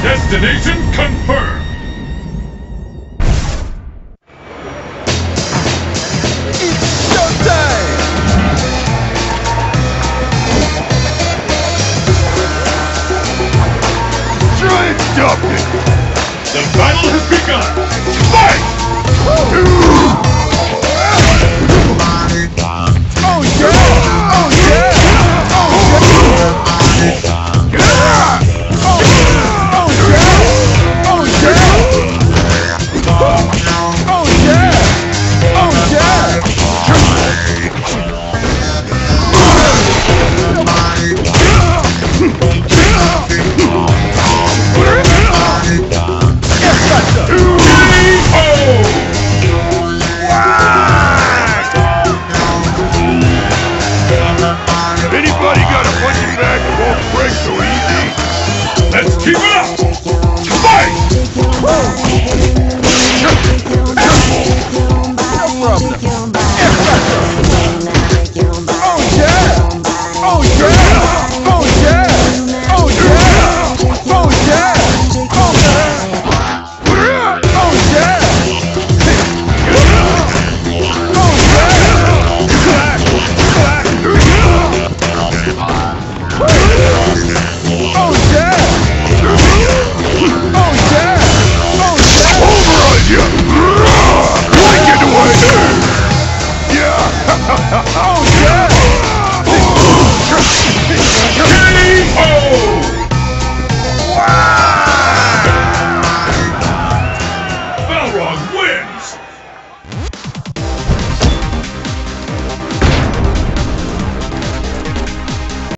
Destination confirmed! It's showtime! Giant Dolphin! The battle has begun! Fight! Oh yeah! Oh yeah! Oh yeah! Oh yeah!